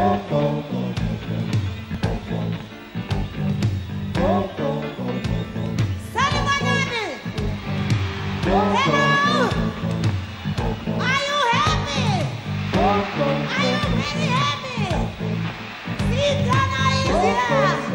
Are you happy? See, Ghana is here.